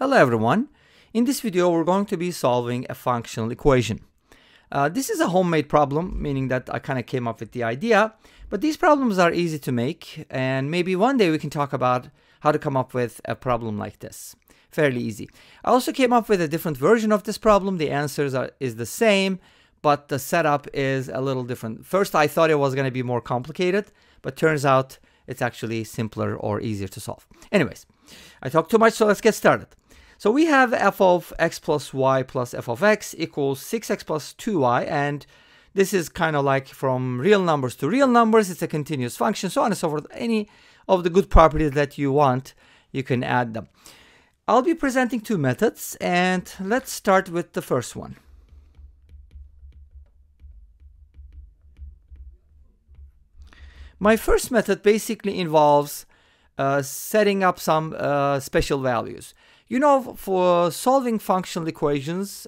Hello everyone, in this video we're going to be solving a functional equation. This is a homemade problem, meaning that I kind of came up with the idea, but these problems are easy to make and maybe one day we can talk about how to come up with a problem like this. Fairly easy. I also came up with a different version of this problem. The answers is the same, but the setup is a little different. First I thought it was going to be more complicated, but turns out it's actually simpler or easier to solve. Anyways, I talked too much, so let's get started. So we have f of x plus y plus f of x equals 6x plus 2y, and this is kind of like from real numbers to real numbers. It's a continuous function, so on and so forth. Any of the good properties that you want, you can add them. I'll be presenting two methods, and let's start with the first one. My first method basically involves setting up some special values. You know, for solving functional equations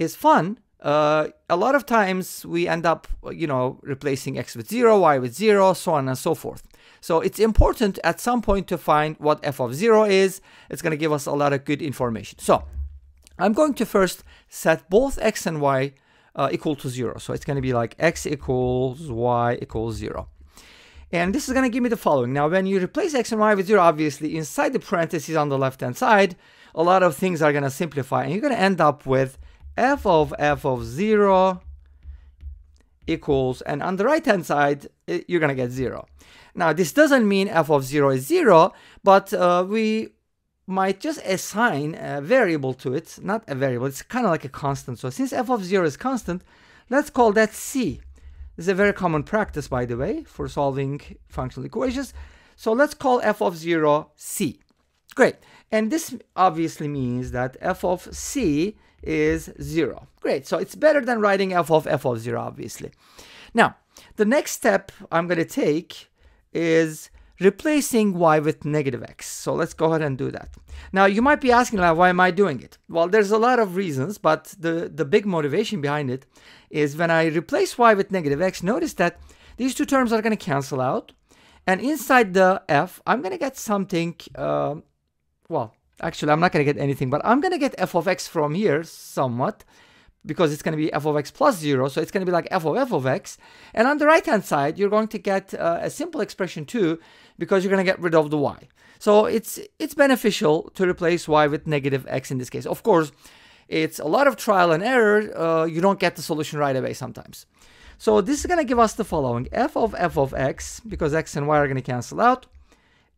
is fun. A lot of times we end up, you know, replacing x with 0, y with 0, so on and so forth. So it's important at some point to find what f of 0 is. It's going to give us a lot of good information. So I'm going to first set both x and y equal to 0. So it's going to be like x equals y equals 0. And this is going to give me the following. Now, when you replace x and y with 0, obviously, inside the parentheses on the left-hand side, a lot of things are going to simplify. And you're going to end up with f of 0 equals, and on the right-hand side, you're going to get 0. Now, this doesn't mean f of 0 is 0, but we might just assign a variable to it. Not a variable, it's kind of like a constant. So since f of 0 is constant, let's call that c. This is a very common practice, by the way, for solving functional equations. So let's call f of 0 c. Great. And this obviously means that f of c is 0. Great. So it's better than writing f of 0, obviously. Now, the next step I'm going to take is replacing y with negative x. So let's go ahead and do that. Now, you might be asking, like, why am I doing it? Well, there's a lot of reasons, but the big motivation behind it is when I replace y with negative x, notice that these two terms are going to cancel out. And inside the f, I'm going to get something, well, actually, I'm not going to get anything, but I'm going to get f of x from here somewhat, because it's going to be f of x plus 0, so it's going to be like f of x. And on the right-hand side, you're going to get a simple expression too, because you're going to get rid of the y. So it's beneficial to replace y with negative x in this case. Of course, it's a lot of trial and error. You don't get the solution right away sometimes. So this is going to give us the following. F of x, because x and y are going to cancel out,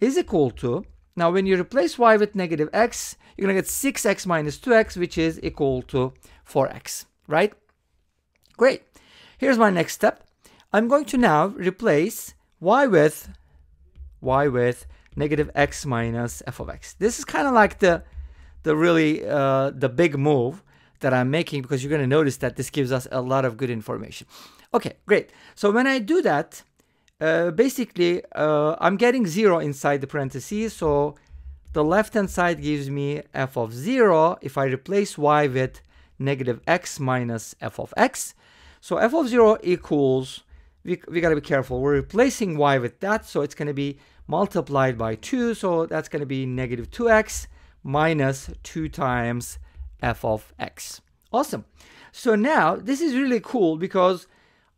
is equal to, now when you replace y with negative x, you're going to get 6x minus 2x, which is equal to 4x, right? Great. Here's my next step. I'm going to now replace y with negative x minus f of x. This is kind of like the big move that I'm making, because you're going to notice that this gives us a lot of good information. Okay, great. So when I do that, basically, I'm getting 0 inside the parentheses, so the left-hand side gives me f of 0 if I replace y with negative x minus f of x. So f of 0 equals, we got to be careful, we're replacing y with that, so it's going to be multiplied by 2, so that's going to be negative 2x minus 2 times f of x. Awesome. So now, this is really cool because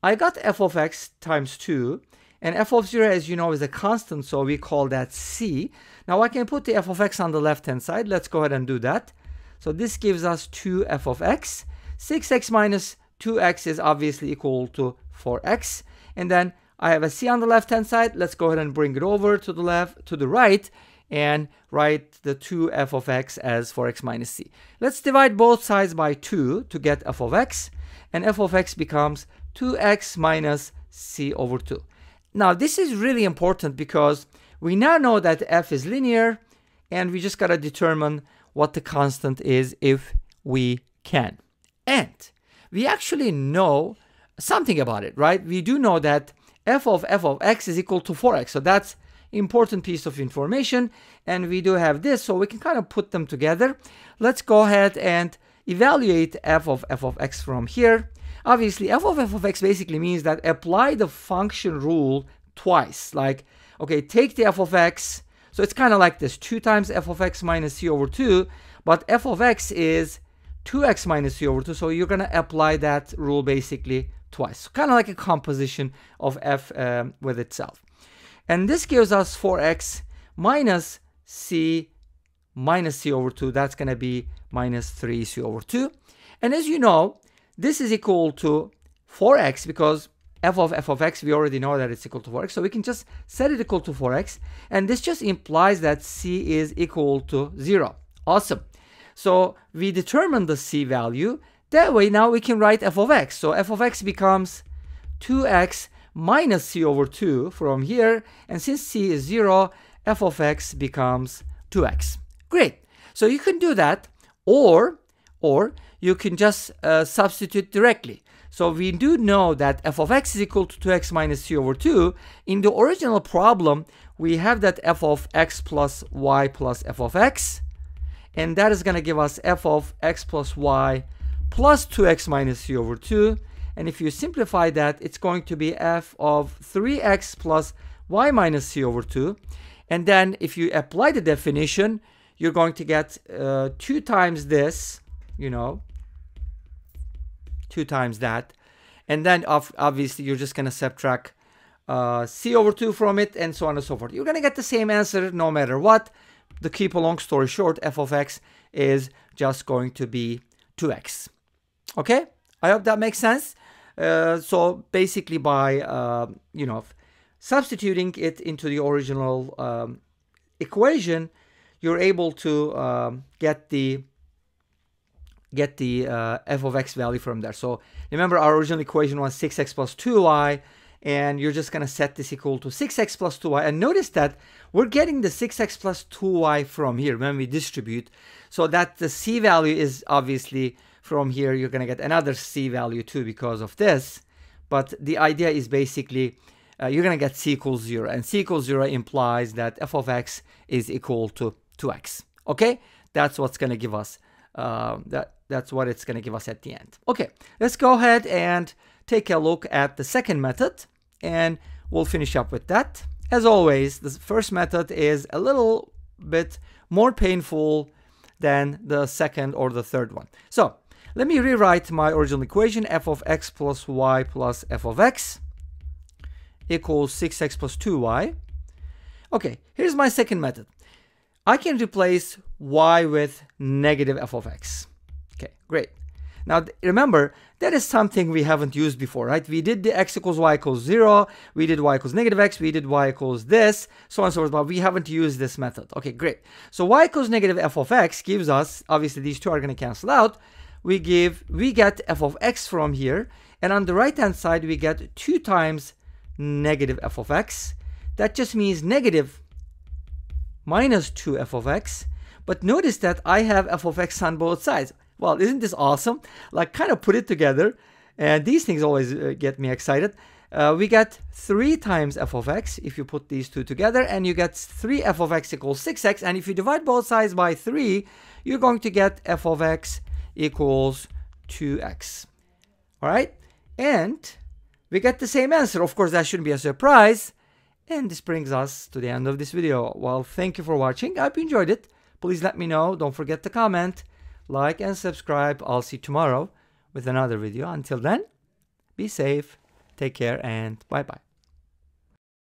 I got f of x times 2, and f of 0, as you know, is a constant, so we call that c. Now I can put the f of x on the left-hand side. Let's go ahead and do that. So this gives us 2f of x. 6x minus 2x is obviously equal to 4x. And then I have a c on the left-hand side. Let's go ahead and bring it over to the left, to the right, and write the 2f of x as 4x minus c. Let's divide both sides by 2 to get f of x. And f of x becomes 2x minus c over 2. Now this is really important because we now know that f is linear, and we just got to determine what the constant is if we can. And we actually know something about it, right? We do know that f of x is equal to 4x, so that's important piece of information, and we do have this, so we can kind of put them together. Let's go ahead and evaluate f of x from here. Obviously, f of x basically means that apply the function rule twice. Like, okay, take the f of x, So it's kind of like this, 2 times f of x minus c over 2, but f of x is 2x minus c over 2, so you're going to apply that rule basically twice. So kind of like a composition of f with itself. And this gives us 4x minus c over 2, that's going to be minus 3c over 2. And as you know, this is equal to 4x because f of x, we already know that it's equal to 4x, so we can just set it equal to 4x, and this just implies that c is equal to 0. Awesome. So we determine the c value. That way now we can write f of x. So f of x becomes 2x minus c over 2 from here, and since c is 0, f of x becomes 2x. Great. So you can do that, or you can just substitute directly. So we do know that f of x is equal to 2x minus c over 2. In the original problem, we have that f of x plus y plus f of x, and that is going to give us f of x plus y plus 2x minus c over 2. And if you simplify that, it's going to be f of 3x plus y minus c over 2. And then if you apply the definition, you're going to get 2 times this, you know, 2 times that, and then obviously you're just going to subtract c over 2 from it, and so on and so forth. You're going to get the same answer no matter what. To keep a long story short, f of x is just going to be 2x. Okay, I hope that makes sense. So basically by, you know, substituting it into the original equation, you're able to get the f of x value from there. So remember our original equation was 6x plus 2y, and you're just going to set this equal to 6x plus 2y. And notice that we're getting the 6x plus 2y from here when we distribute. So that the c value is obviously from here. You're going to get another c value too because of this. But the idea is basically you're going to get c equals 0. And c equals 0 implies that f of x is equal to 2x. Okay? That's what's going to give us. That's what it's going to give us at the end. Okay, let's go ahead and take a look at the second method, and we'll finish up with that. As always, the first method is a little bit more painful than the second or the third one. So let me rewrite my original equation, f of x plus y plus f of x equals 6x plus 2y. Okay, here's my second method. I can replace y with negative f of x. Okay, great. Now remember, that is something we haven't used before, right? We did the x equals y equals 0, we did y equals negative x, we did y equals this, so on and so forth, but we haven't used this method. Okay, great. So y equals negative f of x gives us, obviously these two are going to cancel out, we get f of x from here, and on the right hand side we get 2 times negative f of x. That just means negative minus 2 f of x, but notice that I have f of x on both sides. Well, isn't this awesome? Like, kind of put it together, and these things always get me excited. We get 3 times f of x if you put these two together, and you get 3 f of x equals 6x, and if you divide both sides by 3, you're going to get f of x equals 2x. Alright, and we get the same answer. Of course, that shouldn't be a surprise. And this brings us to the end of this video. Well, thank you for watching. I hope you enjoyed it. Please let me know. Don't forget to comment, like, and subscribe. I'll see you tomorrow with another video. Until then, be safe, take care, and bye-bye.